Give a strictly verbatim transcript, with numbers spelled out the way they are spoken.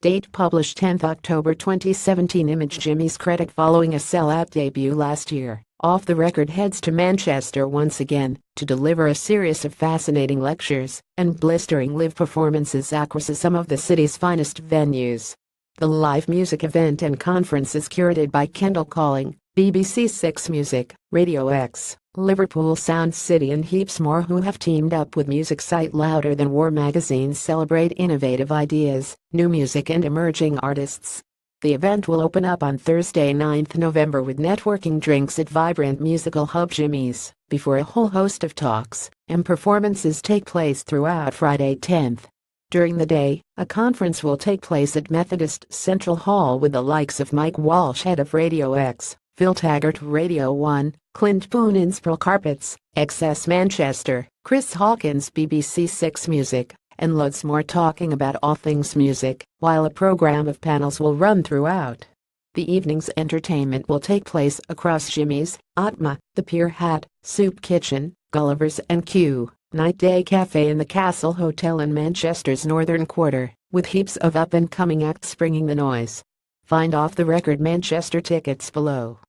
Date published tenth October twenty seventeen. Image: Jimmy's credit following a sellout debut last year. Off the Record heads to Manchester once again to deliver a series of fascinating lectures and blistering live performances across some of the city's finest venues. The live music event and conference is curated by Kendall Calling, B B C Six Music, Radio X, Liverpool, Sound City and heaps more, who have teamed up with music site Louder Than War magazine celebrate innovative ideas, new music and emerging artists. The event will open up on Thursday ninth November with networking drinks at Vibrant Musical Hub Jimmy's, before a whole host of talks and performances take place throughout Friday tenth. During the day, a conference will take place at Methodist Central Hall with the likes of Mike Walsh, head of Radio X, Phil Taggart, Radio one, Clint in Pearl Carpets, X S Manchester, Chris Hawkins, B B C Six Music, and loads more, talking about all things music, while a program of panels will run throughout. The evening's entertainment will take place across Jimmy's, Atma, The Pier Hat, Soup Kitchen, Gulliver's and Q, Night Day Cafe and the Castle Hotel in Manchester's northern quarter, with heaps of up-and-coming acts bringing the noise. Find Off the Record Manchester tickets below.